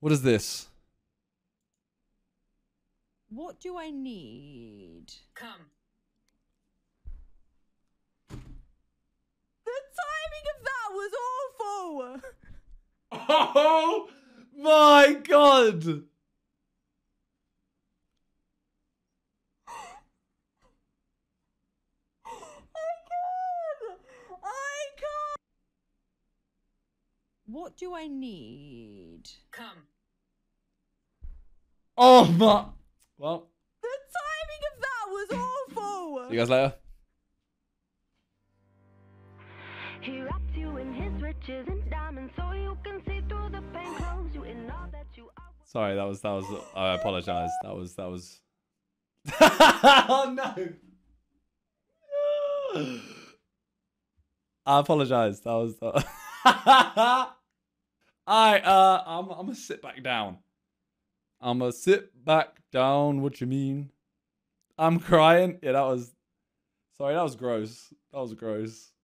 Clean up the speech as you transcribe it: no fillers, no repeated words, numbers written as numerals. What is this? What do I need? Come. The timing of that was awful! Oh my god! What do I need? Come. Oh my. Well. The timing of that was awful. See you guys later. He wrapped you in his riches and diamonds so you can see through the pain, clothes you in all that you are. Sorry, that was. I apologize. That was. Oh no. I apologize. That was. Alright, I'm gonna sit back down. I'm gonna sit back down. What you mean? I'm crying. Yeah, that was. Sorry, that was gross. That was gross.